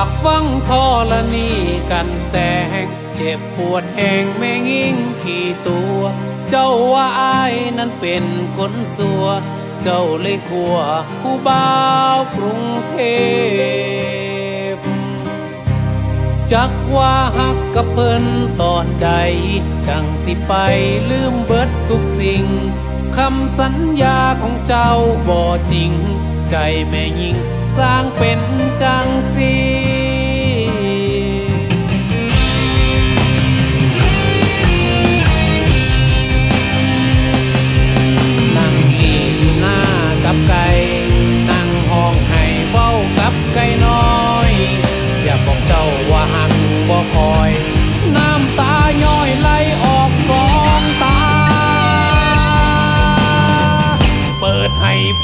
ากฟังธรณีกันแสงเจ็บปวดแห่งแม่งิ่งขี่ตัวเจ้าว่าอายนั้นเป็นคนสัวเจ้าเลยขัวผู้บ่าวกรุงเทพจักว่าหักกับเพิ่นตอนใดจังสิไปลืมเบิดทุกสิ่งคำสัญญาของเจ้าบ่จริงใจแม่ยิ่งสร้างเป็นจังสี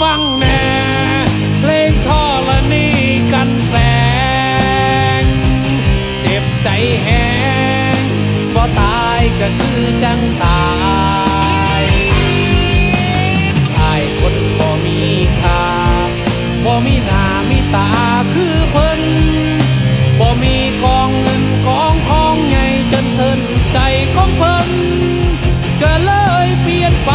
ฟังแน่เพลงธรณีกันแสงเจ็บใจแห้งพอตายก็คือจังตายตายคนบ่มีค่าบ่มีหน้ามีตาคือเพิ่นบ่มีกองเงินกองทองไงจนเพิ่นใจของเพิ่นก็เลยเปลี่ยนไป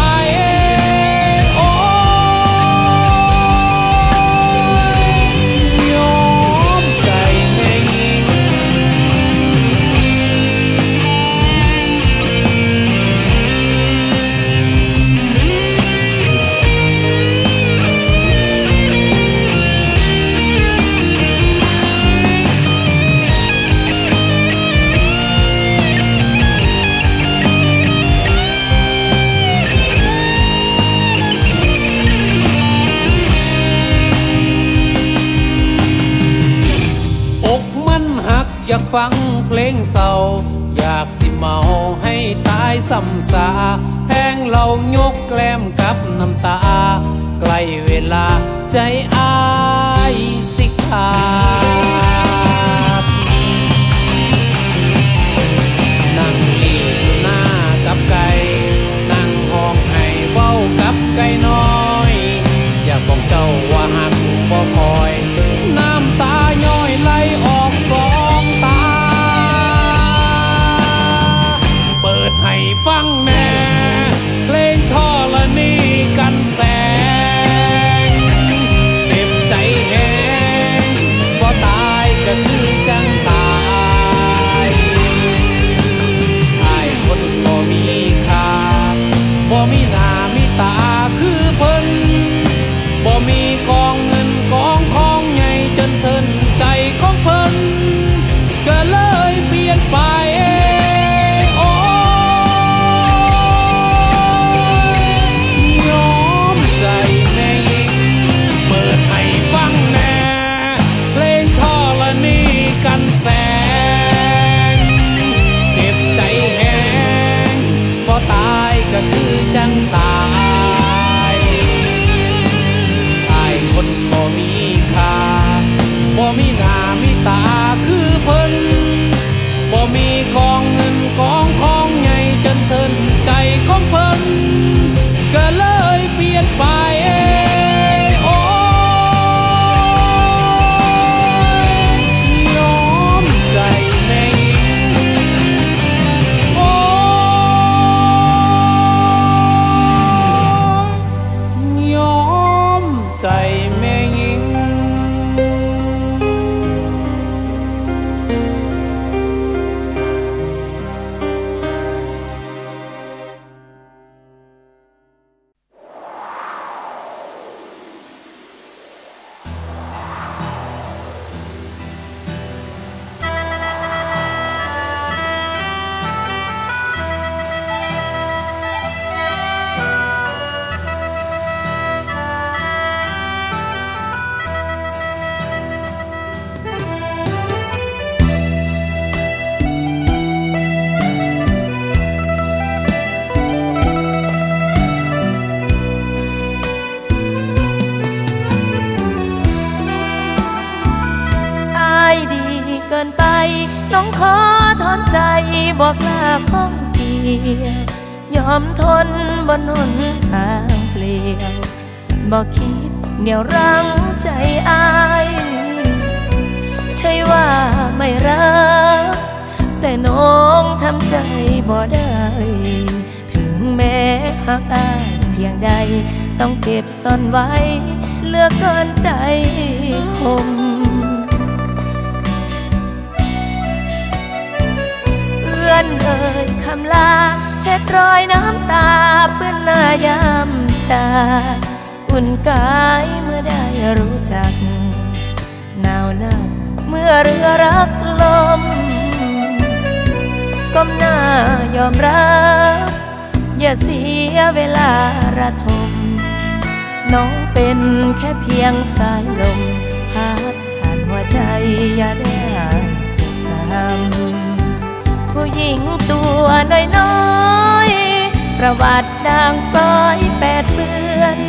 อยากฟังเพลงเศร้าอยากสิเมาให้ตายซ้ำซาแห้งเรายกแกล้มกับน้ำตาใกล้เวลาใจอายสิขาดนั่งลีอยู่หน้ากับไก่นั่งห้องให้เว้ากับไก่น้อยอยากบอกเจ้าว่าหักบ่คอยน้ำตาย้อยไหลออกสองให้ฟังแน่เพลงธรณีกันแสงเจ็บใจแห้งพอตายก็คือจังตายตายคนบ่มีค่าบ่มีหน้ามีตาคือเพิ่นบ่มีกองเงินกองทองใหญ่จนเพิ่นใจของเพิ่นก็เลยเปลี่ยนไปก็คือจังตายตายคนบ่มีค่าบ่มีหน้ามีตาคือเพิ่นบ่มีกองเงินกองทองใหญ่จนเพิ่นใจของเพิ่นก็เลยเปลี่ยนไปใจแม่งิ่งน้องขอถอนใจบอกลาข้องเกียร์ยอมทนบนหนทางเปลี่ยวบอกคิดเหนี่ยวรั้งใจอายใช่ว่า ากอายเพียงใดต้องเก็บซ่อนไว้เลือกเกินใจคมเอื้อนเอ่ยคำลาเช็ดรอยน้ำตาเปื้อนหน้ายามจากอุ่นกายเมื่อได้รู้จักหนาวนักเมื่อเรือรักลมก้มหน้ายอมรับอย่าเสียเวลาระทมน้องเป็นแค่เพียงสายลมพัดผ่านหัวใจอย่าได้จดจำผู้หญิงตัวน้อยๆประวัติด่างพร้อย8 เดือน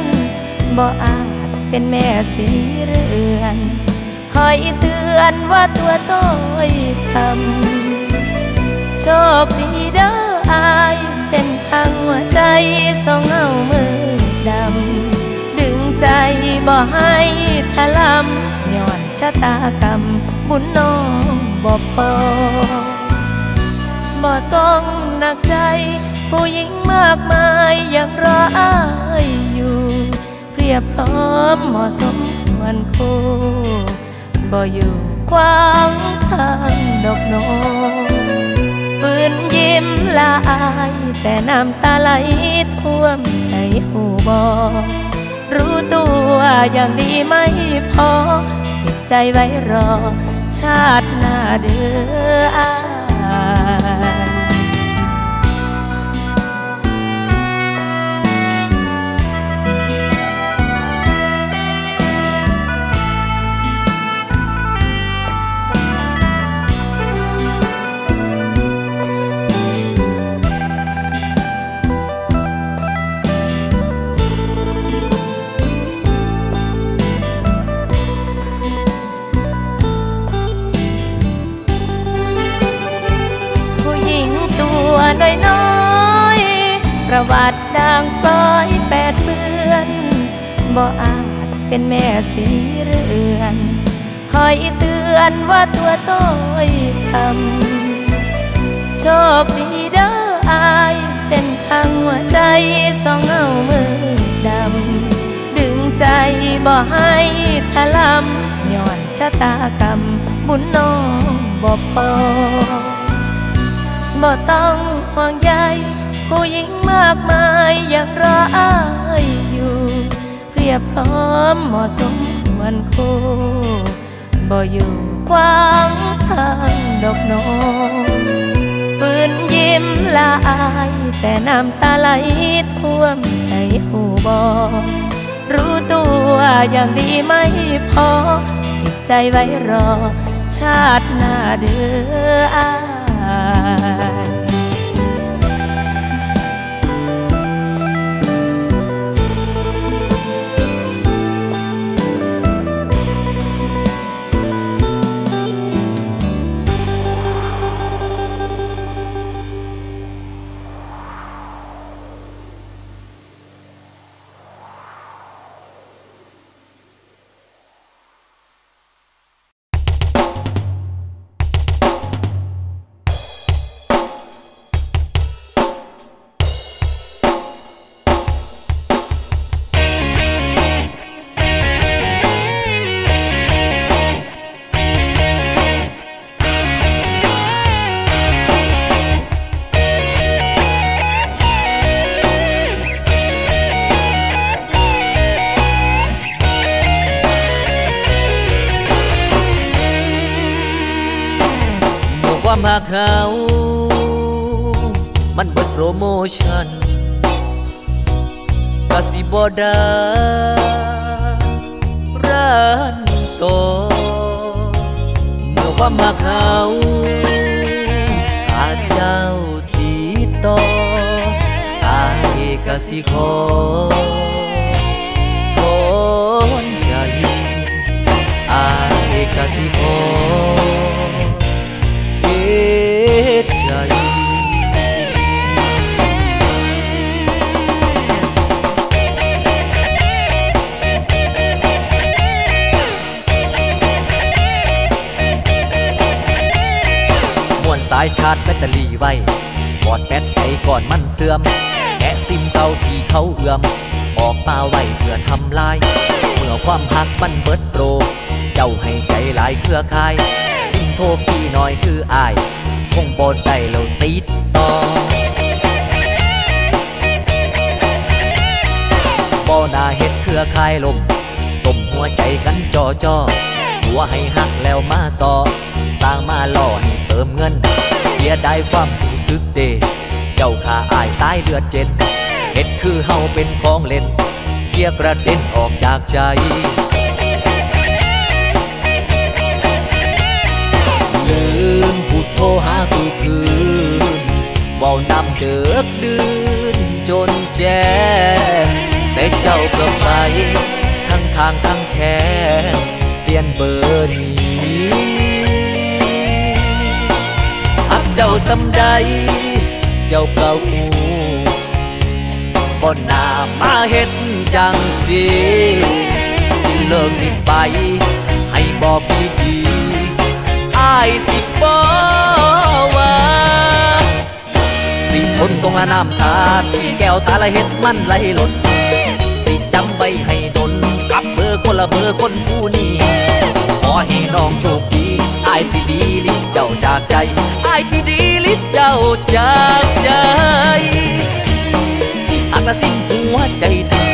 บ่อาจเป็นแม่สีเรือนคอยเตือนว่าตัวต้อยคำโชคดีเด้ออายเส้นทางหัวใจสองเงามือดำดึงใจบ่ให้ทะลำย้อนชะตากรรมบุญน้องบ่พอบ่ต้องหนักใจผู้หญิงมากมายยังรออายอยู่เพียบพร้อมเหมาะสมควรคู่บ่อยู่ขวางทางดอกโนฟื้นยิ้มละอายแต่น้ำตาไหลท่วมใจหูบอรู้ตัวอย่างดีไม่พอเก็บใจไว้รอชาติหน้าเด้ออายน้อยๆประวัติด่างพร้อย8 เดือนบ่อาจเป็นแม่สีเรือนคอยเตือนว่าตัวต้อยคำโชคดีเด้ออายเส้นทางหัวใจสองเงามือดำดึงใจบ่ให้ทะลำย้อนชะตากรรมบุญน้องบ่พอบ่ต้องห่วงใยผู้หญิงมากมายอยากรออายอยู่เพียบพร้อมเหมาะสมควรคู่บ่อยู่ขวางทางดอกโนฟื้นยิ้มละอายแต่น้ำตาไหลท่วมใจหูบอรู้ตัวอย่างดีไม่พอเก็บใจไว้รอชาติหน้าเด้ออายความหาเขามันเบิดโปรโมชั่นกะสิบ่ได้ร้านต่อเมื่อความหาเขาอาจเจ้าติดต่ออายกะสิขอทนใจอายกะสิขอใจมวนสายชาร์จแบตเตอรี่ไว้บอดแบตไปก่อนมันเสื่อม แกะซิมเก่าที่เขาเอื้อมออกมาไว้เพื่อทำลายเมื่อความหักมันเบิดโปรเจ้าให้ใจหลายเครือข่ายซิมโทรพี่น้อยคืออ้ายคงบ่ได้แล้วติดต่อบ่น่าเฮ็ดเครือข่ายลมต้มหัวใจกันจ่อๆหัวให้หักแล้วมาซอสร้างมาล่อให้เติมเงินเสียดายความรู้สึกเดเจ้าข้าอ้ายตายเลือดเจ็ดเฮ็ดคือเฮาเป็นของเล่นเกียร์กระเด็นออกจากใจลืมผู้โทรหาสู่คืนเว้านำเดือดลื่นจนแจ้งแต่เจ้าก็ไปทั้งทางทั้งแค่เปลี่ยนเบอร์นี้หักเจ้าสำใดเจ้าเก่าอูบ่น่ามาเฮ็ดจังสิสิเลิกสิไปให้บอกดีๆอ้ายสิบ่ว่าสิทนต้องละน้ำตาที่แก้วตาละเฮ็ดมันไหลหล่นสิจำไว้ให้ดนกับเบอร์คนละเบอร์คนผู้นี้ขอให้น้องโชคดีอ้ายสิดีลิเจ้าจากใจอ้ายสิดีลิเจ้าจากใจหักละสิ้นหัวใจทิ่ม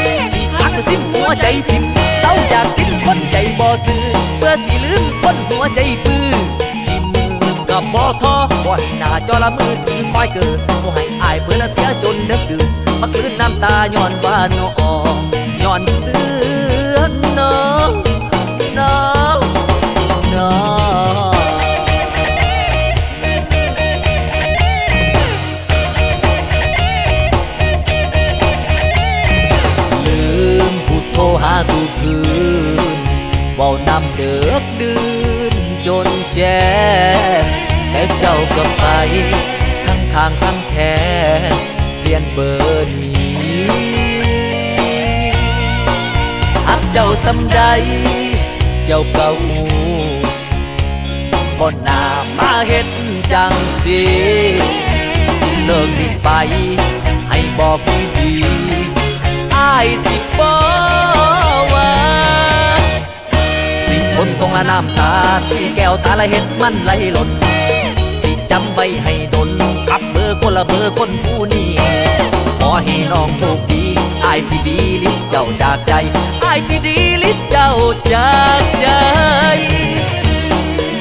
หักละสิ้นหัวใจทิ่มเศร้าจากสิ้นคนใจบ่ซื่อเพื่อสิลืมคนหัวใจปื้อที่มือกับบ่ท้อบ่ให้หน้าจอละมือถือคอยเกิดบ่ให้อายเพื่อละเสียจนดึกดื่นมาคืนน้ำตาย้อนว่าน้องย้อนเสื้อน้องน้องน้องโทรหาสู่คืนเว้านำเดือดลื่นจนแจ้งแต่เจ้าก็ไปทั้งทางทั้งแค่เปลี่ยนเบอร์นี้หักเจ้าสำใดเจ้าเก่าอูบ่น่ามาเฮ็ดจังสิสิเลิกสิไปให้บอกดีๆอ้ายสิบ่คนต้องละน้ำตาที่แก้วตาละเห็ดมันไหลหล่นสิจำไว้ให้ดนกับเบอร์คนละเบอร์คนผู้นี้ขอให้น้องโชคดีอ้ายสิดีลิบเจ้าจากใจอ้ายสิดีลิบเจ้าจากใจ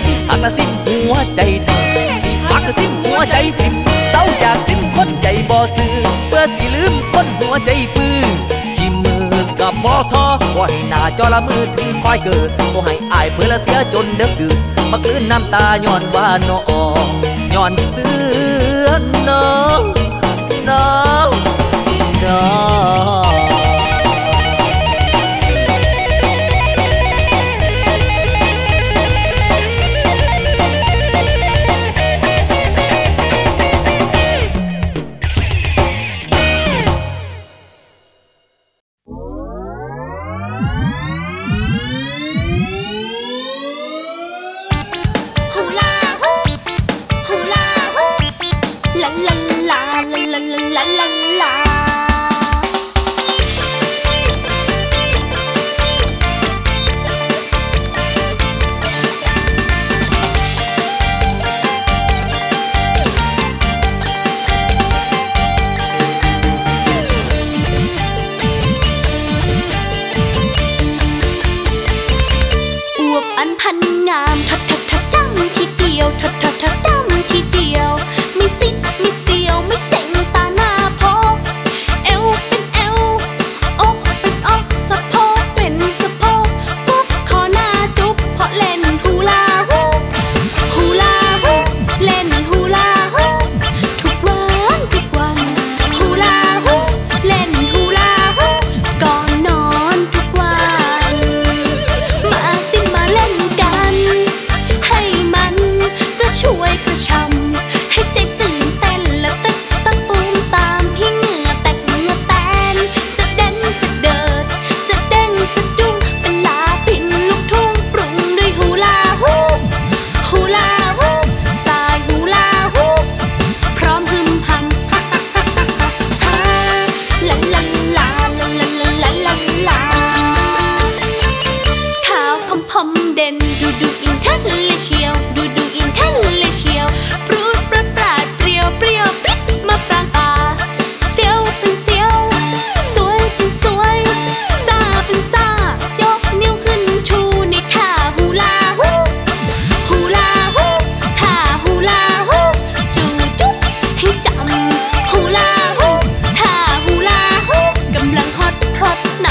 สิหักละสิ้นหัวใจทิ่มสิหักละสิ้นหัวใจทิ่มเศร้าจากสิ้นคนใจบ่ซื่อเพื่อสิลืมคนหัวใจปื้อกับบ่ท้อบ่ให้หน้าจอละมือถือคอยเกิดบ่ให้อ้ายเพื่อละเสียจนดึกดื่นมาคืนน้ำตาย้อนว่าน้องย้อนเสื้อน้องน้องน้อง ด่นดูดูอินทันเลยเชียวดูดูอินทันเลยเชียวปรูดปราดปราดเปรียวเปรียวปิดมาปรางป่าเสียวเป็นเสียวสวยเป็นสวยซาเป็นซายกนิ้วขึ้นชูในท่าฮูลาฮูฮูลาฮูท่าฮูลาฮูจูจุ๊บให้จำฮูลาฮูท่าฮูลาฮูกำลังฮอตฮอตน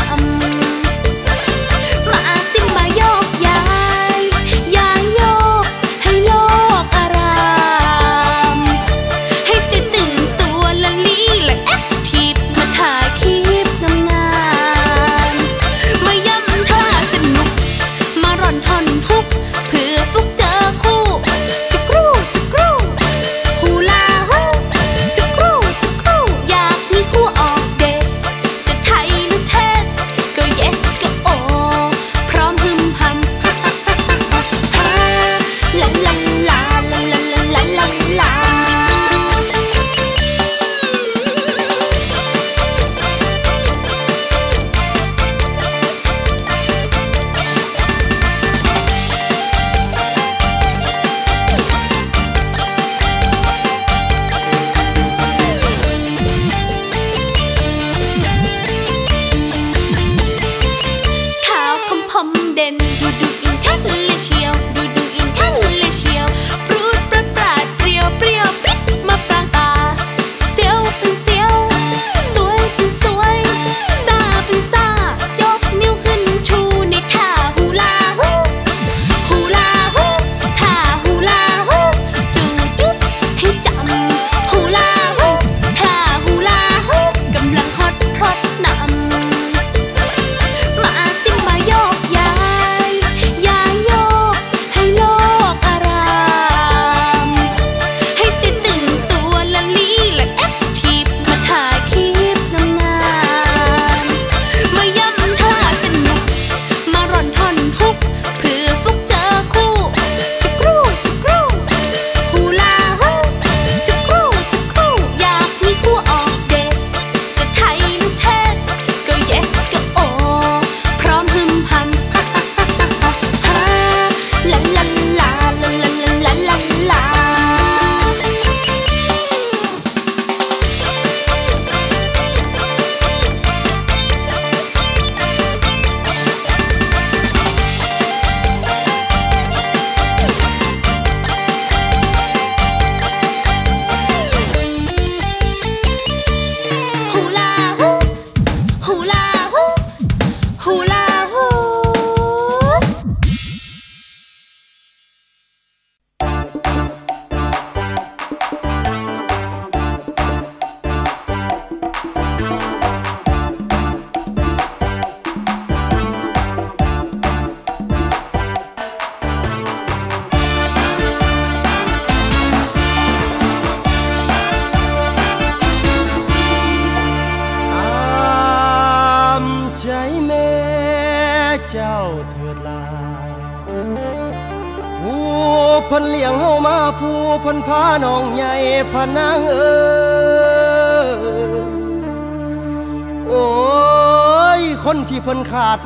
ำที่เพิ่นคาด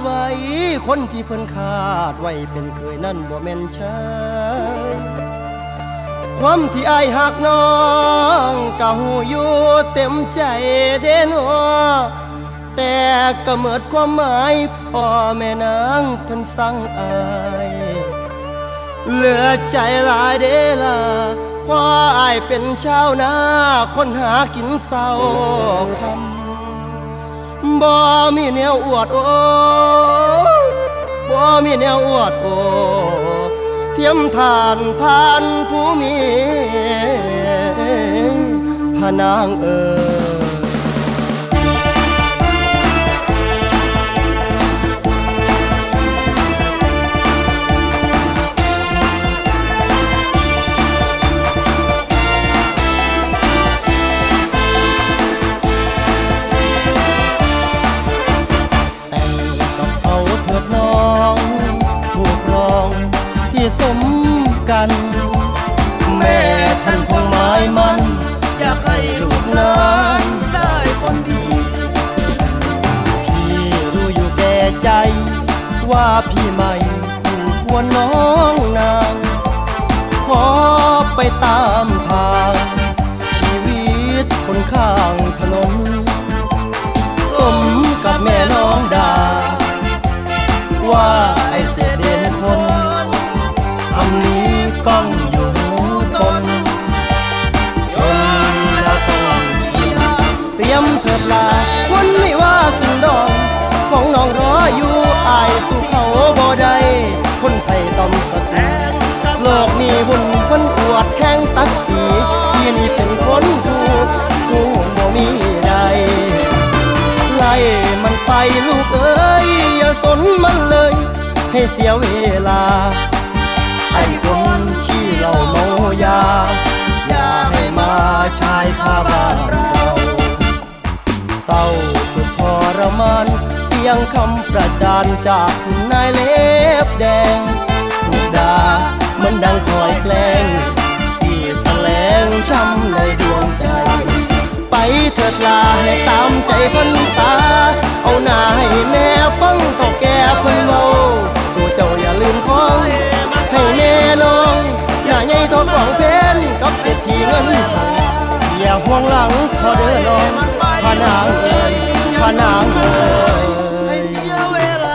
ไว้เป็นเคยนั่นบ่แม่นชาความที่อ้ายหักน้องก็หูอยู่เต็มใจเด้น้อแต่ก็เมิดความหมายพ่อแม่นางเพิ่นสั่งอ้ายเหลือใจหลายเด้ล่ะพ่ออ้ายเป็นชาวนาคนหากินเศร้าคำบ่มีแนวอวดโอ้บ่มีแนวอวดโอเทียมทานทานผู้มีพระนางเอ๋ยสมกันแม่ท่านคงหมายมันอยากให้ลูกนั้นได้คนดีพี่รู้อยู่แก่ใจว่าพี่ไม่คู่คว ว่าน้องนางขอไปตามทางชีวิตคนข้างถนนสมกับแม่น้องดาว่าไอ้เสียเด่นคนคำนี้ก้องอยู่ตนจนละตนเตรียมเถิดลาคนไม่ว่าขึ้นดองของน้องรออยู่อายสู่เขาบ่ได้คนไทยต้องสติโลกนี้วุ่นคนอวดแข่งศักดิ์ศรีที่นี่เป็นคนผู้บ่มีใดไล่มันไปลูกเอ้ยอย่าสนมันเลยให้เสียเวลาไอ้คนขี้เหล้าเมายาอย่าให้มาชายข้าบ้านเราเศร้าสุดทรมานเสียงคำประจานจากนายเล็บแดงถูกด่ามันดังคอยแกล้งที่แสลงช้ำในดวงใจไปเถิดลาให้ตามใจพรรษาเอาหน้าให้แม่ฟังต่อแก่เพิ่นเว้าตัวเจ้าอย่าลืมของให้แม่น้องอย่าใหญ่ทองของเพนกับเศรษฐีเงินอย่าห่วงหลังขอเด้อน้องพานางเอ๋ยพานางเอ๋ยให้เสียเวลา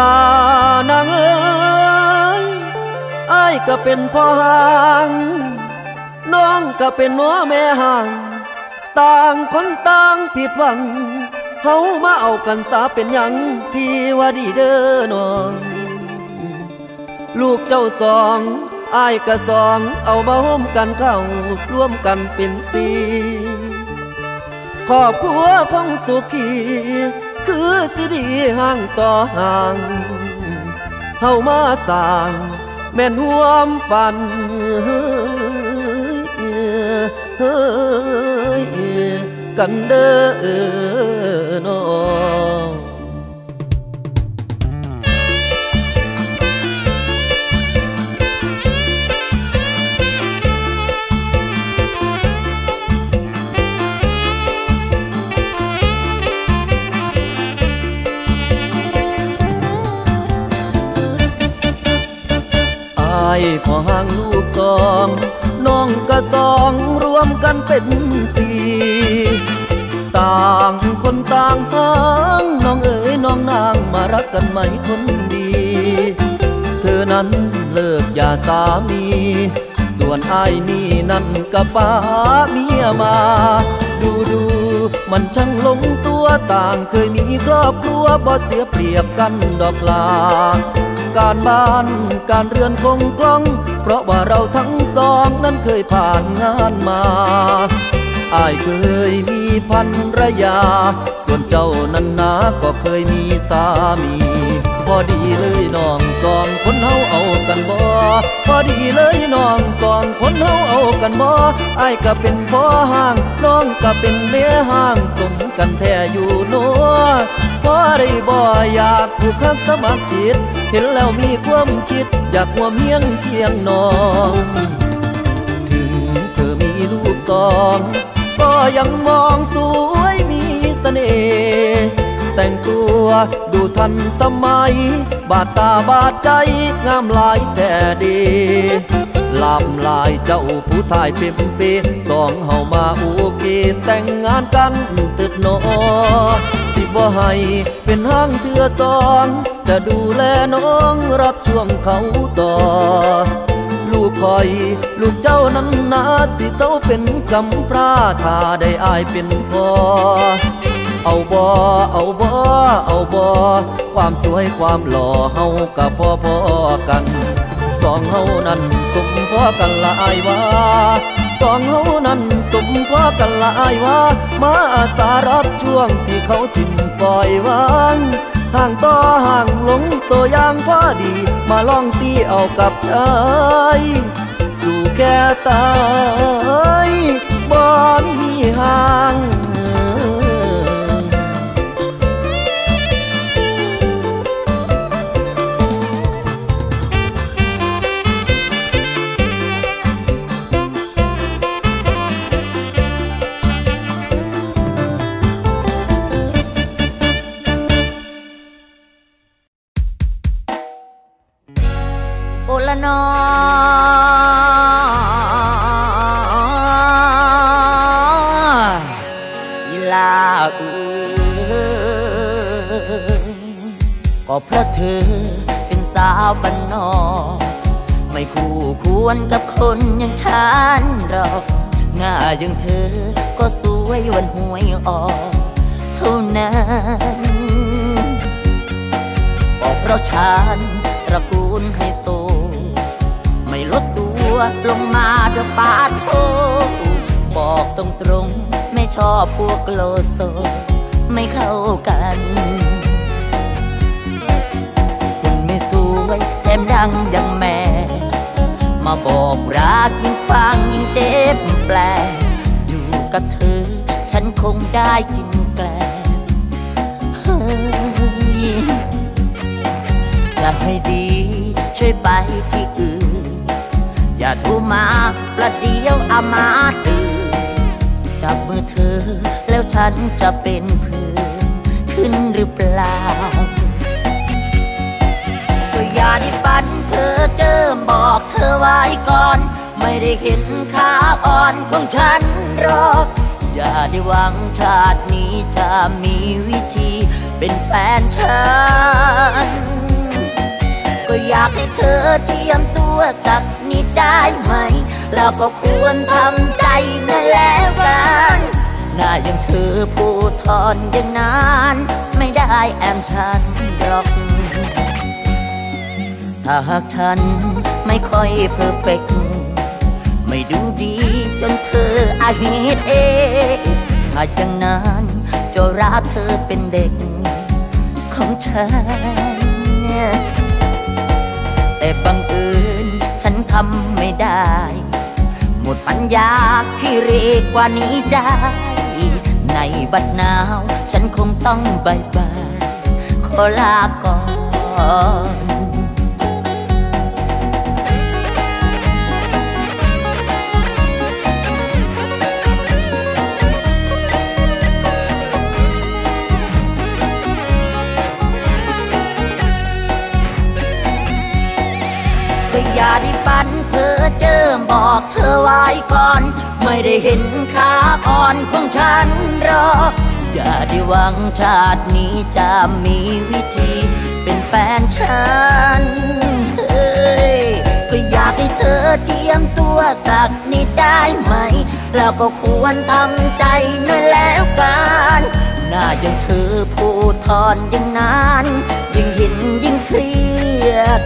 ลานางเอ๋ยอ้ายก็เป็นพ่อห่างน้องก็เป็นน้อแม่ห่างต่างคนต่างผิดหวังเฮามาเอากันสาเป็นหยังพี่ว่าดีเด้อน้องลูกเจ้าสองอ้ายก็สองเอามาห่มกันเข้าร่วมกันเป็นสีครอบครัวของสุขีคือสิดีห่างต่อห่างเฮามาสร้างแม่นห่วมปันกันเด้อน้องอ้ายพ่อห่างลูกสองน้องก็สองรวมกันเป็นสี่ต่างคนต่างห่างน้องเอ๋ยน้องนางมารักกันไหมคนดีเธอนั้นเลิกอย่าสามีส่วนอ้ายนี่นั่นก็ป้าเมียมาดูมันช่างลงตัวต่างเคยมีครอบครัวบ่เสียเปรียบกันดอกลาการบ้านการเรือนคงกล้องเพราะว่าเราทั้งสองนั้นเคยผ่านงานมาอ้ายเคยมีภรรยาส่วนเจ้านั้นนะก็เคยมีสามีพอดีเลยน้องสองคนเฮาเอากันบ่พอดีเลยน้องสองคนเฮาเอากันบ่อ้ายก็เป็นพ่อห่างน้องก็เป็นแม่ห่างสมกันแท้อยู่เนาะพอได้บ่อยากผูกพันสมัครจิตเห็นแล้วมีความคิดอยากหัวเมียงเคียงน้องถึงเธอมีลูกสองก็ยังมองสวยมีเสน่ห์แต่งตัวดูทันสมัยบาดตาบาดใจงามหลายแต่ดีลำลายเจ้าผู้ชายเป็นเปย์สองเฮามาโอเคแต่งงานกันตึดหนอสิบ่ให้เป็นห่างเถื่อสองจะดูแลน้องรับช่วงเขาต่อลูกคอยลูกเจ้านั้นนาสิเศร้าเป็นกำพร้าถ้าได้อายเป็นพ่อเอาบ่เอาบ่เอาบ่ความสวยความหล่อเฮากับพ่อกันสองเฮานั้นสมพ่อกันละอายว่าสองเฮานั้นสมพ่อกันละอายว่ามาอาสารับช่วงที่เขาทิ้งปล่อยวางห่างต่อห่างหลงตัวอย่างพอดีมาลองตีเอากับใจสู่แก่ตายบ่มีห่างก็เพราะเธอเป็นสาวบ้านนอกไม่คู่ควรกับคนอย่างฉันหรอกหน้าอย่างเธอก็สวยวันหวยออกเท่านั้นก็เพราะฉันตระกูลไฮโซไม่ลดตัวลงมาเด้อปาโทบอกตรงๆไม่ชอบพวกโลโซไม่เข้ากันคุณไม่สวยแถมดังอย่างแม่มาบอกรักยิ่งฟังยิ่งเจ็บแปลอยู่กับเธอฉันคงได้กินแกล้งจะให้ดีช่วยไปที่อื่นอย่าทุ่มมาประเดี๋ยวอามาตื่นจับมือเธอแล้วฉันจะเป็นเพื่อนขึ้นหรือเปล่าก็อย่าได้ฝันเธอเจิมบอกเธอไว้ก่อนไม่ได้เห็นขาอ่อนของฉันหรอกอย่าได้หวังชาตินี้จะมีวิธีเป็นแฟนฉัน ก็อยากให้เธอเจียมตัวสักนิดได้ไหมแล้วก็ควรทำใจนั่นแหละกันหน้าอย่างเธอผู้ทอนอย่างนั้นไม่ได้แอมฉันหรอกหากฉันไม่ค่อยเพอร์เฟกต์ไม่ดูดีจนเธออาหิตเองหากอย่างนั้นจะรักเธอเป็นเด็กของฉันแต่บังเอิญฉันทำไม่ได้หมดปัญญาขี้เรกว่านี้ได้ในบัดหนาวฉันคงต้องบายบายขอลาก่อนอย่าได้ฝันเพ้อเจ้อบอกเธอไว้ก่อนไม่ได้เห็นค่าอ่อนของฉันหรอกอย่าได้หวังชาตินี้จะมีวิธีเป็นแฟนฉันเฮ้ยก็อยากให้เธอเจียมตัวสักนิดได้ไหมแล้วก็ควรทำใจนั่นแล้วกันหน้าอย่างเธอผู้ทอนอย่างนั้นยิ่งเห็นยิ่งเครียด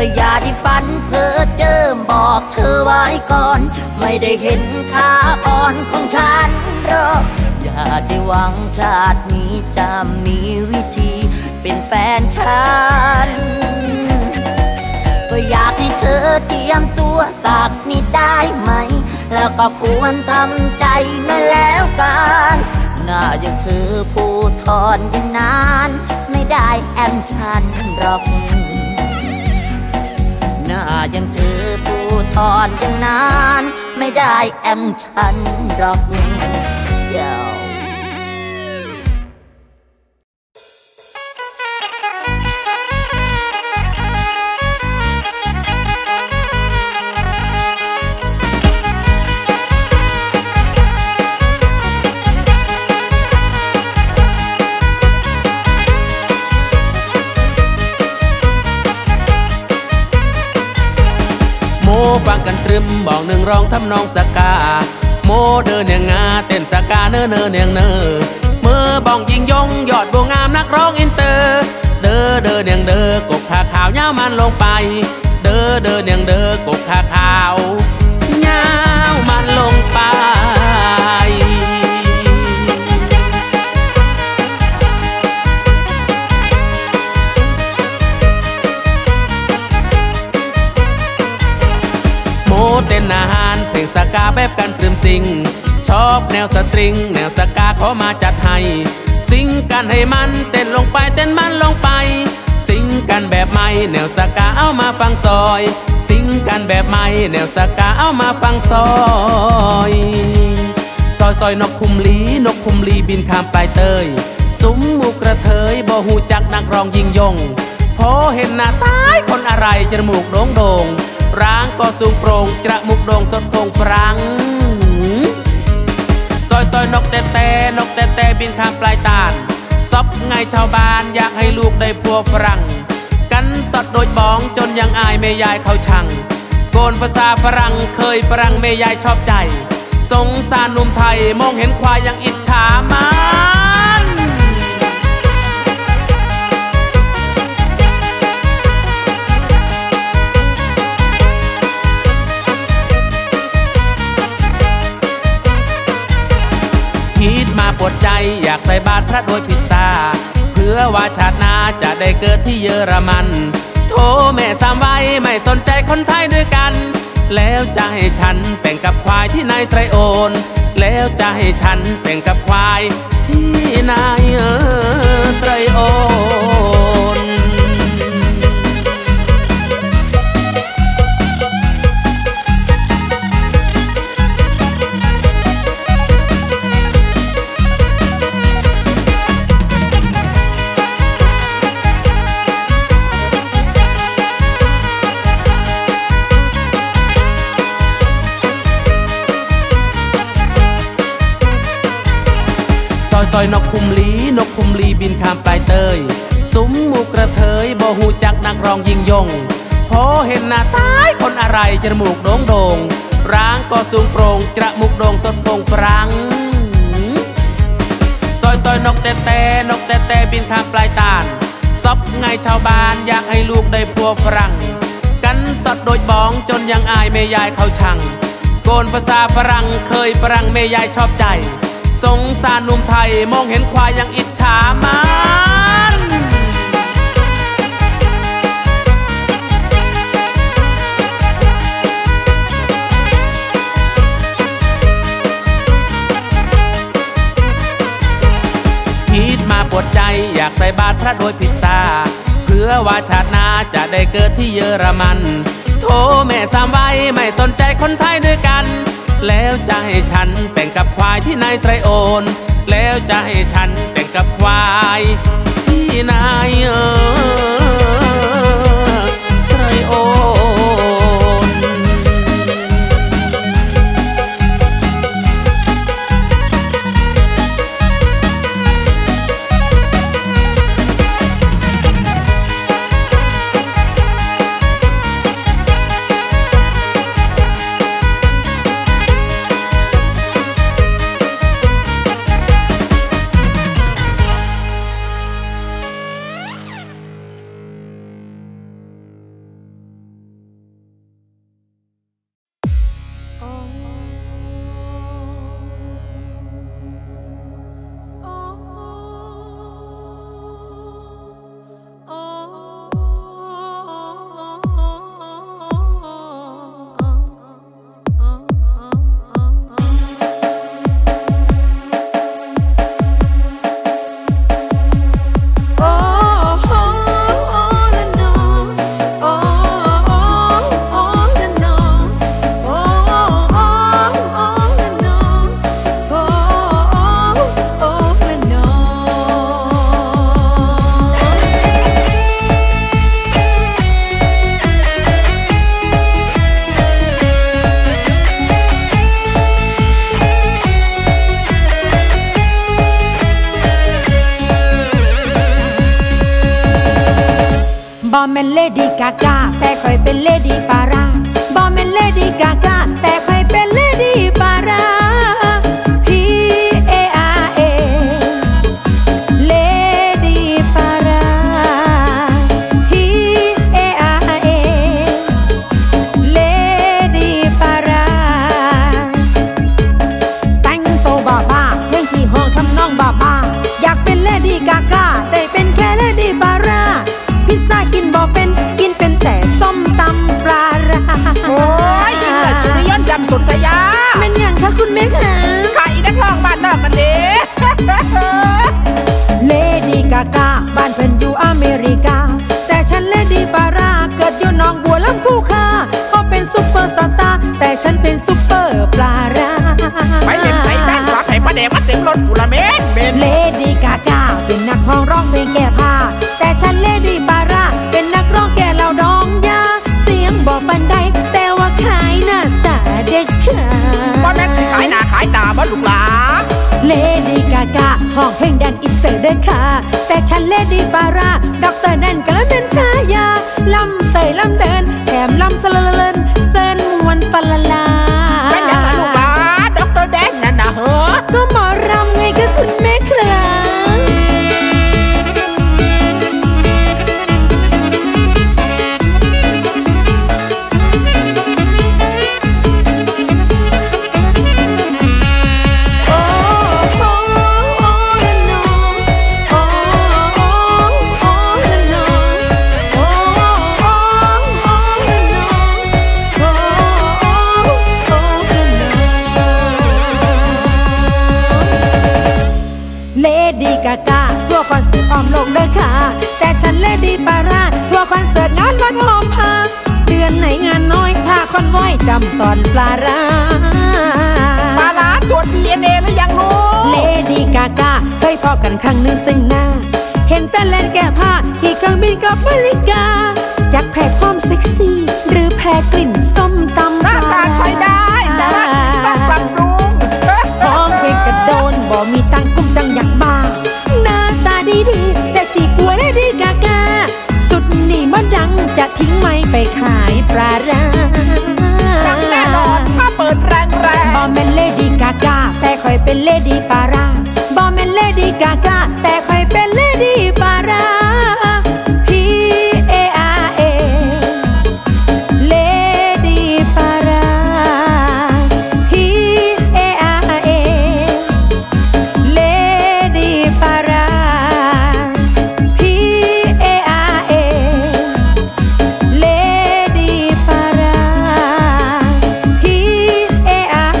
ก็อย่าได้ฝันเพ้อเจ้อบอกเธอไว้ก่อนไม่ได้เห็นค่าอ่อนของฉันหรอกอย่าได้หวังชาตินี้จะมีวิธีเป็นแฟนฉันก็อยากให้เธอเตรียมตัวสักนิดได้ไหมแล้วก็ควรทำใจนั่นแล้วกันหน้าอย่างเธอผู้ทอนอย่างนั้นไม่ได้แอมฉันหรอกหน้ายังเธอผู้ทอนอย่างนั้นไม่ได้แอมฉันหรอกเดียวฟังกันตรึมบอกหนึ่งร้องทำนองสกาโมเดินอย่างงาเต้นสกาเนินเนินอย่างเนอเมื่อบ้องยิงยงยอดบัวงามนักร้องอินเตอร์เดินเดินอย่างเดินกบขาขาวย้าวมันลงไปเดินเดินอย่างเดินกบขาขาวย้าวมันลงไปเต้นอาหารเพลงสกาแบบกันตรึมซิงชอบแนวสตริงแนวสกาขอมาจัดให้ซิงกันให้มันเต้นลงไปเต้นมันลงไปซิงกันแบบใหม่แนวสกาเอามาฟังซอยซิงกันแบบใหม่แนวสกาเอามาฟังซอยซอยซอยนกคุมลีนกคุมลีบินข้ามปลายเตยซุ้มหมูกระเทยบ่หูจักนักร้องยิ่งยงพอเห็นหน้าตายคนอะไรจมูกโด่งโด่งร้างก็สูงโปร่งจระมุกโด่งสดโคงฟรังซอยซอยนกแต่แต่นกแต่แต่บินข้ามปลายตาลซบไงชาวบ้านอยากให้ลูกได้ผัวฝรั่งกันสดโดยบ้องจนยังอายแม่ยายเขาชังโกนภาษาฝรั่งเคยฝรั่งแม่ยายชอบใจสงสารหนุ่มไทยมองเห็นควายยังอิจฉามันคิดมาปวดใจอยากใส่บาตรพระโดยพิซซ่าเพื่อว่าชาติหน้าจะได้เกิดที่เยอรมันโทแม่สามไว้ไม่สนใจคนไทยด้วยกันแล้วจะให้ฉันแต่งกับควายที่นายไซโอนแล้วจะให้ฉันแต่งกับควายที่นายไซโอนซอยนกคุมลีนกคุมลีบินข้ามปลายเตยซุ้มหมูกระเทย บ่หูจักนักร้องยิ่งยงพอเห็นหน้าตายคนอะไรจมูกโด่งโด่งร่างก็สูงโปร่งจมูกโด่งสดโป่งฝรั่งซอยซอยนกแต่แต่นกแต่แต่บินทางปลายตาลซบไงชาวบ้านอยากให้ลูกได้ผัวฝรั่งกันสดโดยบ้องจนยังอายแม่ยายเขาชังโกนภาษาฝรั่งเคยฝรั่งแม่ยายชอบใจสงสารหนุ่มไทยมองเห็นควายยังอิจฉามันคิดมาปวดใจอยากใส่บาตรพระโดยพิซซ่าเพื่อว่าชาติหน้าจะได้เกิดที่เยอรมันโธ่แม่สามวัยไม่สนใจคนไทยด้วยกันแล้วจะให้ฉันแต่งกับควายที่นายไซโอนแล้วจะให้ฉันแต่งกับควายที่นายไซโอน ขายปลาร้าดังแน่นอนถ้าเปิดแรงแรงบอมเป็นเลดี้กากาแต่คอยเป็นเลดี้ปลาร้าบอมเป็นเลดี้กากาแต่คอยเป็นเลดี้ปลาร้า P.A.R.A เลดี้ปลาร้า P.A.R.A เลดี้ปลาร้า P.A.R.A เลดี้ปลาร้า P.A.R.A เลดี้ปลา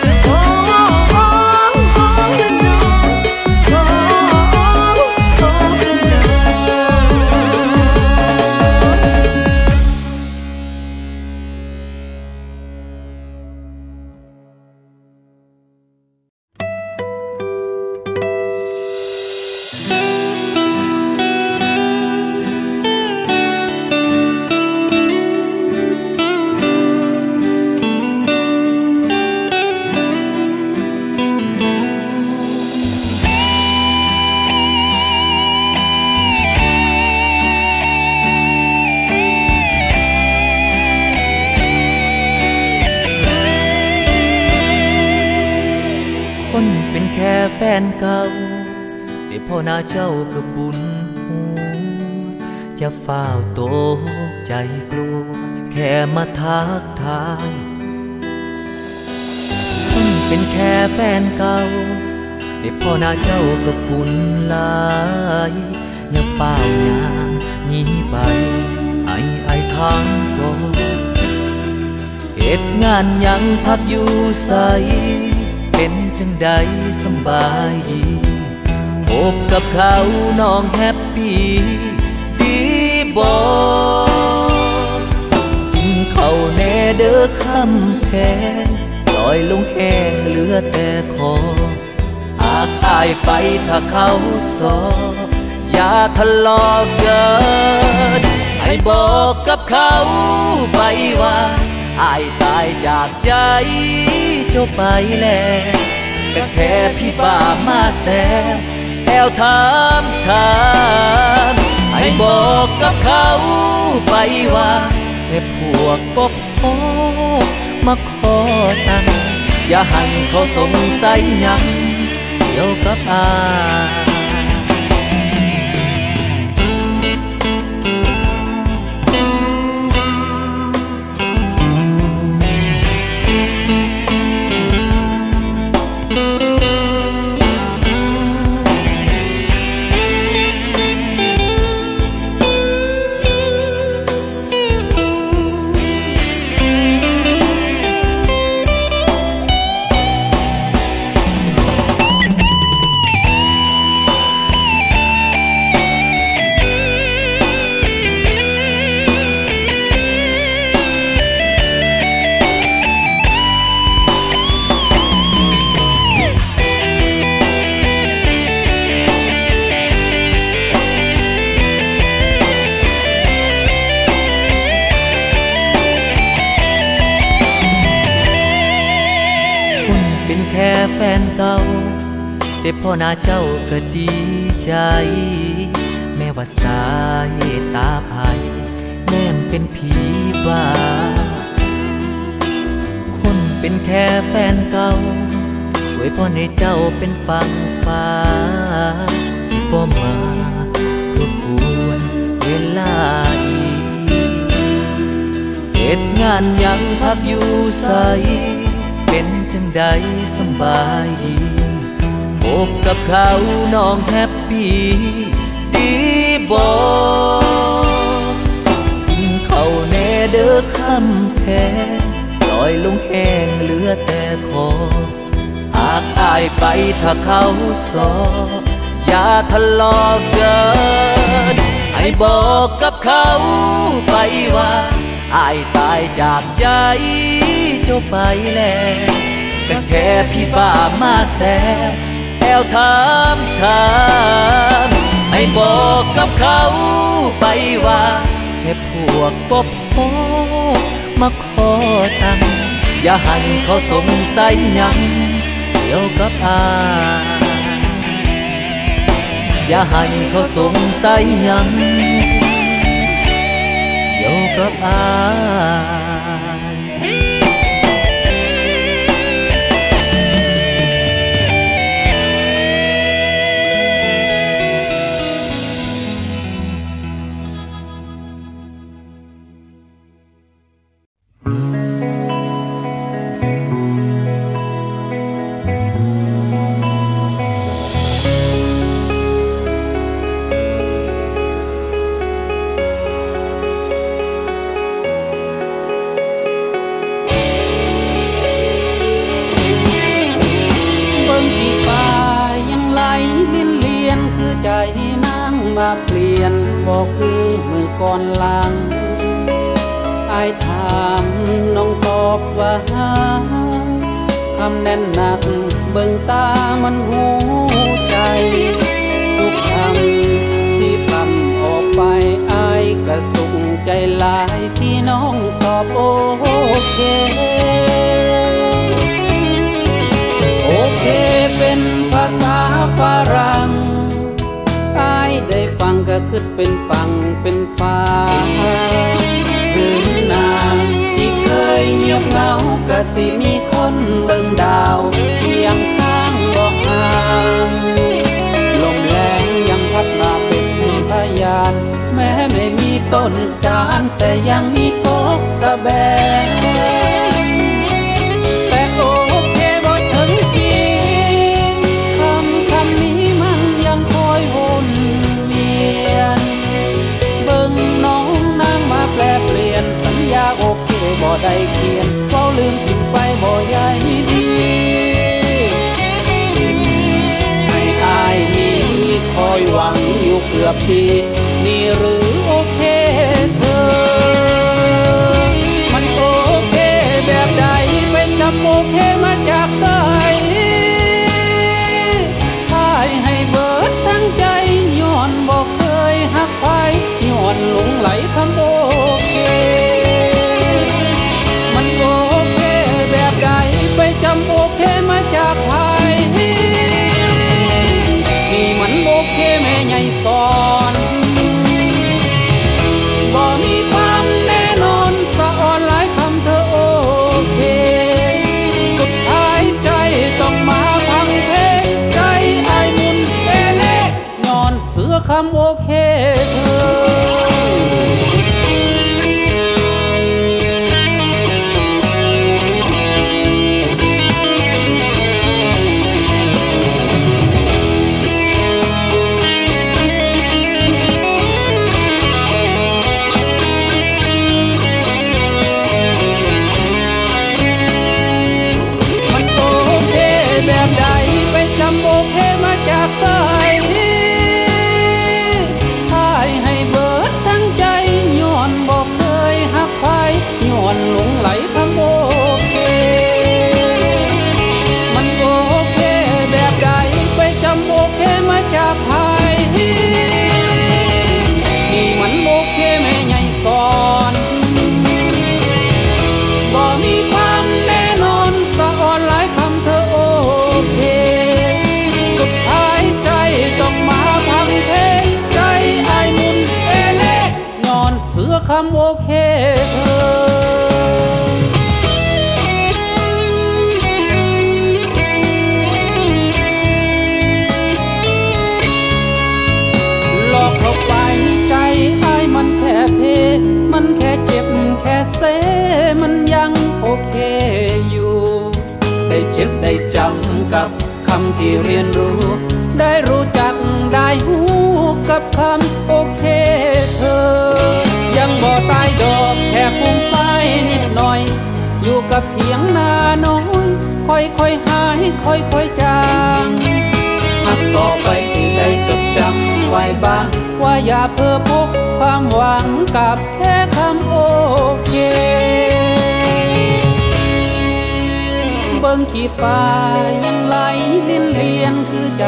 ร้าเจ้ากับบุญหูจะเฝ้าโตใจกลัวแค่มาทักทายคนเป็นแค่แฟนเก่าเด็กพ่อหน้าเจ้ากับบุญหลายอย่าเฝ้ายามนี้ไปไอ้ทางก่อนเหตุงานยังพักอยู่ใสเป็นจังใดสบายดีพบกับเขาน้องแฮปปี้ดีบอกกินข้าวแน่เด้อค่ำแพงลอยลงแห้งเหลือแต่คออากตายไปถ้าเขาสออย่าทะเลาะกันให้บอกกับเขาไปว่าอายตายจากใจเจ้าไปแล้วก็แค่พี่บ้ามาแซวแอวถามให้บอกกับเขาไปว่าแค่พวกปกโพมาขอตังอย่าให้เขาสงสัยยังเดี๋ยวกับอาแต่พ่อหน้าเจ้าก็ดีใจแม้ว่าสายตาไผ่แนมเป็นผีบ้าคนเป็นแค่แฟนเก่าไว้พ่อในเจ้าเป็นฝั่งฟ้าสิบ่มารบกวนเวลาอีเหตุงานยังพักอยู่ใสเป็นจังใดสบายดีพบกับเขาน้องแฮปปี้ดีบอกกินเขาแน่เด้อค่ำแพงลอยลงแห้งเหลือแต่คออากตายไปถ้าเขาสออย่าทะเลาะกันให้บอกกับเขาไปว่าอายตายจากใจเจ้าไปแล้วก็แค่พี่บ้ามาแซวแอวถามให้บอกกับเขาไปว่าแค่พวกปกโพมาขอตัง อย่าหันเขาสงสัยยังเกี่ยวกับอายอย่าหันเขาสงสัยยังเกี่ยวกับอายนี่หรือโอเคเธอมันโอเคแบบใดเป็นจำโอเคมาจากสายอายให้เบิดทั้งใจย้อนบอกเคยหักไผย้อนหลงไหลคำโอเคมันโอเคแบบใดไปจำโอเคมาจากไผนี่มันโอเคแม่ใหญ่สอนคำโอเคเธอคำโอเคเธอหลอกเข้าไปใจอายมันแค่เพมันแค่เจ็บแค่เซมันยังโอเคอยู่ได้เจ็บได้จำกับคำที่เรียนรู้ได้รู้จักได้หูกับคำโอเคเธอยังบ่ตายดอกแค่ฟุ้งไฟนิดหน่อยอยู่กับเถียงนาน้อยค่อยๆหายค่อยๆจางหักต่อไปสิ่งใดจดจำไว้บ้างว่าอย่าเพ้อพกความหวังกับแค่คำโอเคเบิ่งขี้ฟ้ายังไหลลิ้นเลียนคือใจ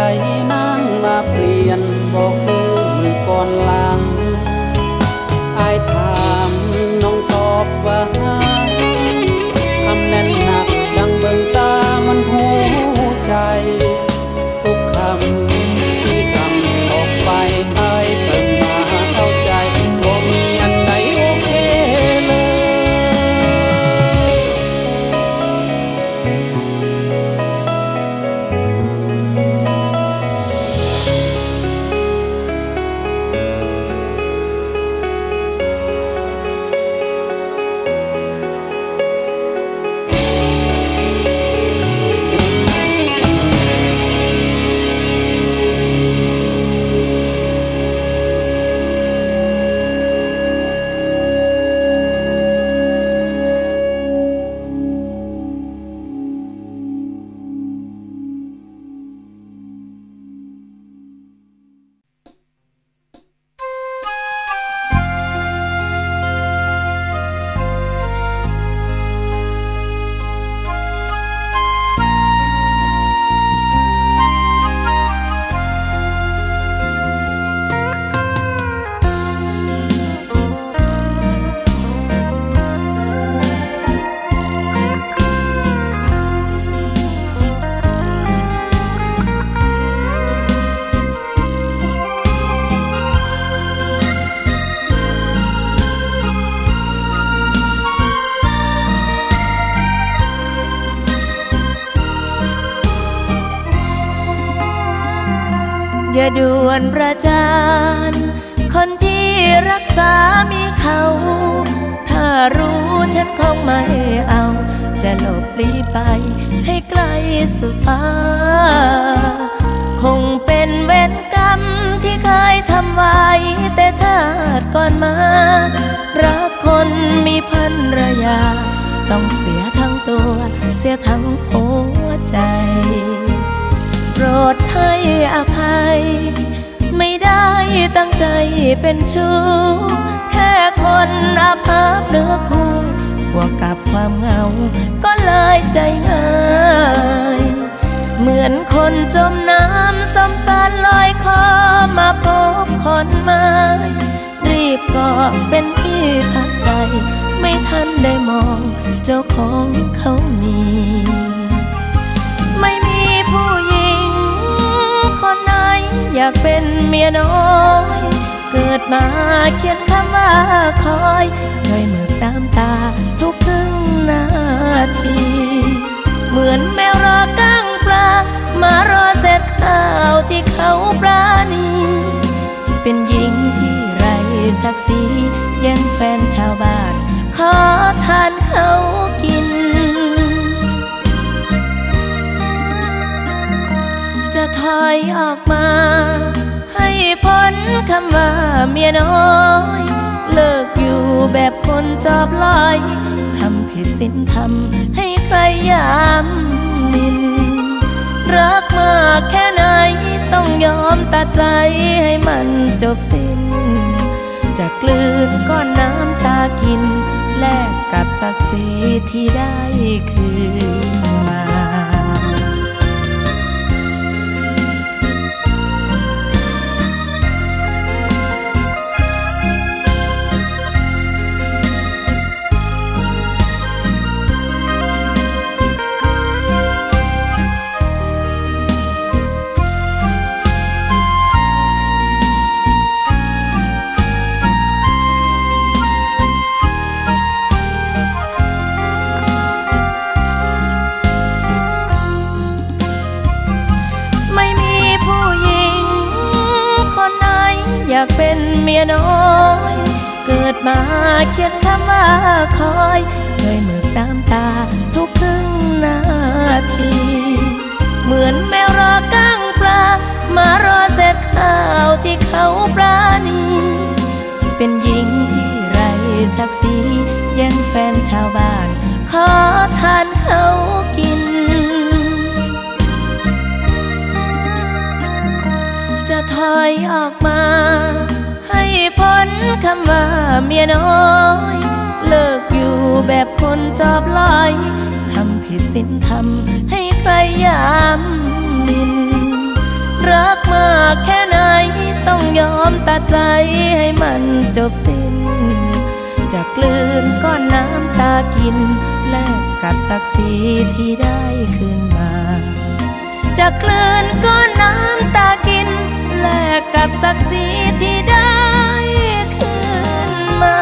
นางมาเปลี่ยนบอกคือมือก่อนลางถามน้องตอบว่าคำแน่น อย่าด่วนประจานคนที่รักษามีเขาถ้ารู้ฉันคงไม่เอาจะหลบหลีไปให้ไกลสุดฟ้าคงเป็นเวรกรรมที่เคยทำไว้แต่ชาติก่อนมารักคนมีภรรยาต้องเสียทั้งตัวเสียทั้งหัวใจโปรดให้อภัยไม่ได้ตั้งใจเป็นชู้แค่คนอาภัพเนื้อคู่บวกกับความเหงาก็เลยใจง่ายเหมือนคนจมน้ำสมสารลอยคอมาพบขอนไม้รีบก่อเป็นที่พักใจไม่ทันได้มองเจ้าของเขามีไม่มีผู้หญิงคนไหนอยากเป็นเมียน้อยเกิดมาเขียนคำว่าคอยด้วยมือตามตาทุกครึ่งนาทีเหมือนแมวรอกั้งปลามารอเสร็จข้าวที่เขาปราณีเป็นหญิงที่ไรศักดิ์ศรีแย่งแฟนชาวบ้านขอทานเขากินจะถอยออกมาให้พ้นคำว่าเมียน้อยเลิกอยู่แบบคนจอบลอยทำผิดศีลธรรมให้ใครยามนินรักมากแค่ไหนต้องยอมตัดใจให้มันจบสิ้นจะกลืนก้อนน้ำตากินแลกกับศักดิ์ศรีที่ได้คืนมาอยากเป็นเมียน้อยเกิดมาเขียนคำว่าคอยด้วยมือตามตาทุกครึ่งนาทีเหมือนแมวรอกั้งปลามารอเสร็จข้าวที่เขาปราณีเป็นหญิงที่ไรศักดิ์ศรีแย่งแฟนชาวบ้านขอทานเขากินจะถอยออกมาให้พ้นคำว่าเมียน้อยเลิกอยู่แบบคนจอบลอยทำผิดศีลธรรมให้ใครยามนินรักมากแค่ไหนต้องยอมตัดใจให้มันจบสิ้นจะกลืนก้อนน้ำตากินแลกกับศักดิ์ศรีที่ได้คืนมาจะกลืนก้อนน้ำตากินแลกกับศักดิ์ศรีที่ได้คืนมา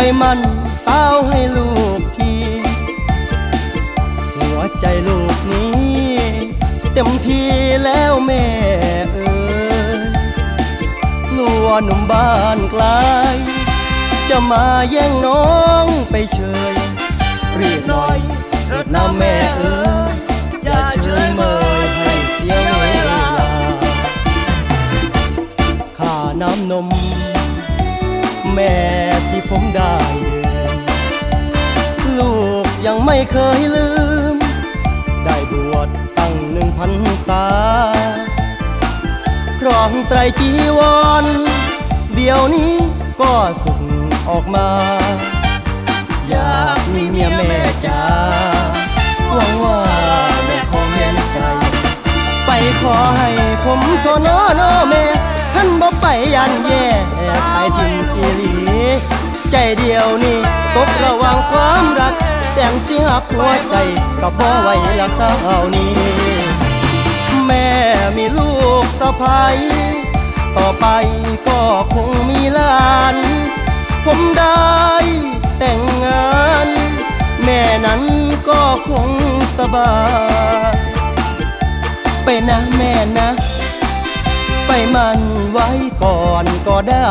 ไปมันสาวให้ลูกทีหัวใจลูกนี้เต็มทีแล้วแม่เอ๋ยลัวหนุ่มบ้านไกลจะมาแย่งน้องไปเชยรีบหน่อยรีบนะแม่เอ๋ยอย่าเชยเมยให้เสียเวลาข้าน้ำนมแม่ที่ผมได้ลูกยังไม่เคยลืมได้บวชตั้ง 1,000 พรรษาครองไตรจีวรเดี๋ยวนี้ก็สึกออกมาอยากมีเมียแม่จ๋าหวังว่าแม่คงเห็นใจไปขอให้ผมขอน้อน้อแม่ท่านบ่ไปยันแย่ไปทิ้งอีหลีใจเดียวนี่ตกระหว่างความรักแสงเสียบหัวใจกับบ่ไหวละคราวนี้แม่มีลูกสะใภ้ต่อไปก็คงมีหลานผมได้แต่งงานแม่นั้นก็คงสบายไปนะแม่นะไปมันไว้ก่อนก็ได้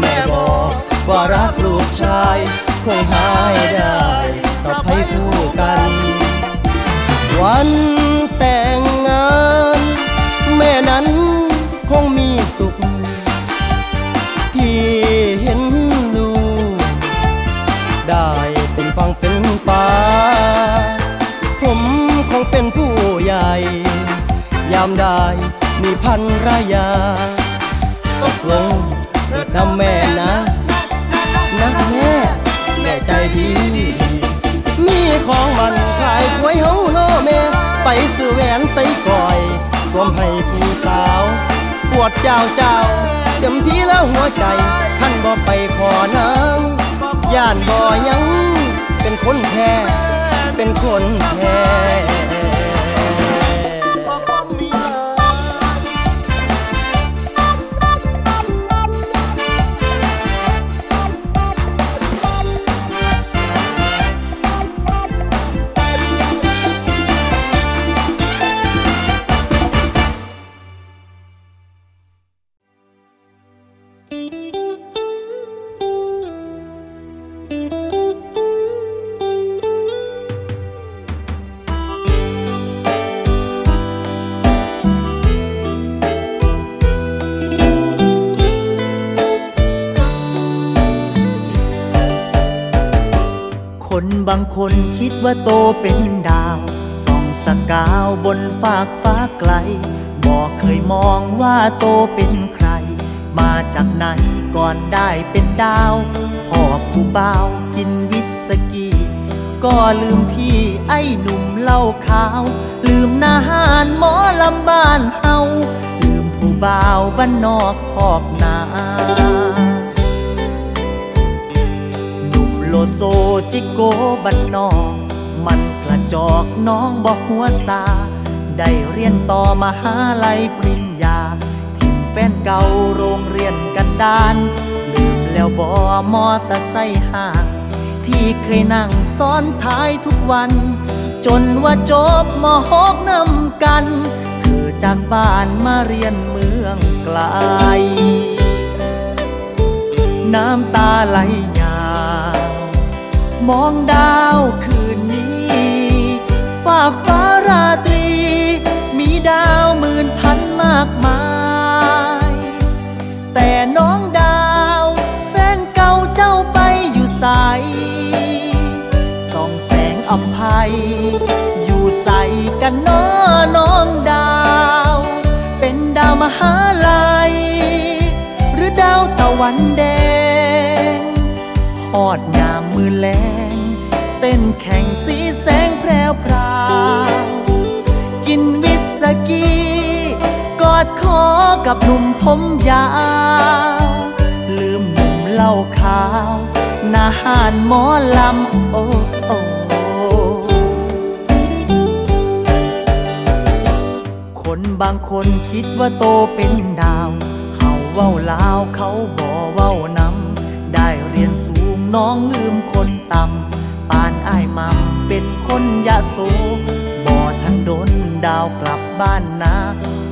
แม่บอกว่ารักลูกชายคงหายได้สะใภ้คู่กันวันแต่งงานแม่นั้นคงมีสุขที่เห็นลูกได้เป็นฟังเป็นฟ้าผมคงเป็นผู้ใหญ่ยามได้มีพันรายาตกลงเถิดนะแม่นะนะแม่แม่ใจดีมีของมันขายหวยเฮาโนแม่ไปซื้อแหวนใส่ก่อยสวมให้ผู้สาวปวดเจ้าเจ้าเต็มที่แล้วหัวใจท่านบ่ไปขอน้ำย่านบ่ยังเป็นคนแท้เป็นคนแท้บางคนคิดว่าโตเป็นดาวส่องสกาวบนฟากฟ้าไกลบ่เคยมองว่าโตเป็นใครมาจากไหนก่อนได้เป็นดาวพ่อผู้เบากินวิสกี้ก็ลืมพี่ไอ้หนุ่มเหล้าขาวลืมนาหารหมอลำบ้านเฮาลืมผู้เบาบ้านนอกขอบนาโลโซจิโกบันนองมันกระจอกน้องบอกหัวซาได้เรียนต่อมหาลัยปริญญาทิ้งแฟนเก่าโรงเรียนกันดานลืมแล้วบอมอเตอร์ไซค์ห่างที่เคยนั่งซ้อนท้ายทุกวันจนว่าจบม.6 นำกันเธอจากบ้านมาเรียนเมืองไกลน้ำตาไหลยามองดาวคืนนี้ฝ่าฟ้าราตรีมีดาวหมื่นพันมากมายแต่น้องดาวแฟนเก่าเจ้าไปอยู่ใสส่องแสงอำไพอยู่ใสกันน้อน้องดาวเป็นดาวมหาลัยหรือดาวตะวันแดงหอดยามมือแลงเต้นแข่งสีแสงแพรวพราวกินวิสกี้กอดคอกับหนุ่มผมยาวลืมหนุ่มเหล้าขาวนาหารหมอลำโอ้โอคนบางคนคิดว่าโตเป็นดาวเฮาเว้าลาวเขาบ่เว้านำได้เรียนสูง น้องลืมคนต่ำปานอ้ายมัมเป็นคนยะโสบ่ทันโดนดาวกลับบ้านนา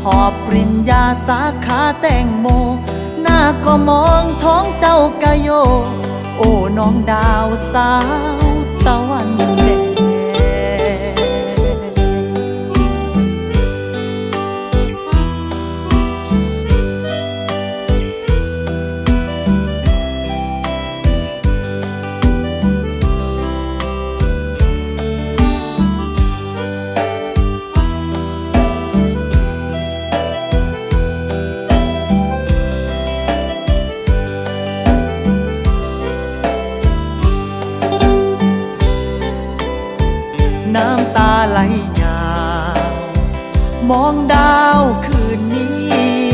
หอบปริญญาสาขาแตงโมหน้าก็มองท้องเจ้ากะโยโอ้น้องดาวสาวตะวันแดงน้ำตาไหลยามองดาวคืนนี้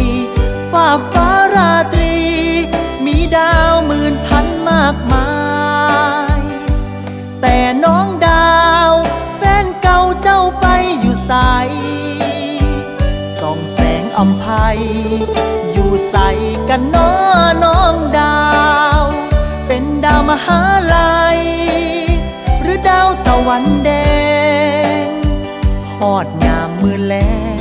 ฝ่าฟ้าราตรีมีดาวหมื่นพันมากมายแต่น้องดาวแฟนเก่าเจ้าไปอยู่ไสส่องแสงอำไพอยู่ใสกันน้อน้องดาวเป็นดาวมหาลัยหรือดาวตะวันแดงทอดยามมือแลง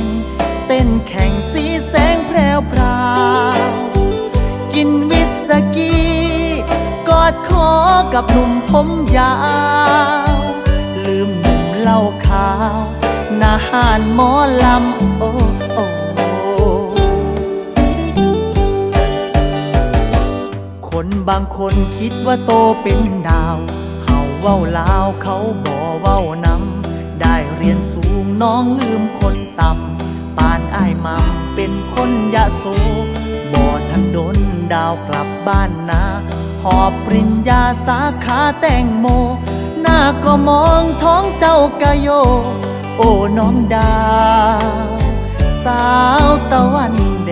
เต้นแข่งสีแสงแพรวพราวกินวิสกี้กอดคอกับหนุ่มผมยาวลืมหนุ่มเหล้าขาวหน้าห้านหมอลำโอ้โอ้คนบางคนคิดว่าโตเป็นดาวเฮาเว้าลาวเขาบ่เว้านำได้เรียนสูงน้องลืมคนต่ำปานอ้ายมัมเป็นคนยะโสบ่ทันโดนดาวกลับบ้านนาหอบปริญญาสาขาแตงโมหน้าก็มองท้องเจ้ากะโยโอ้น้องดาวสาวตะวันแดง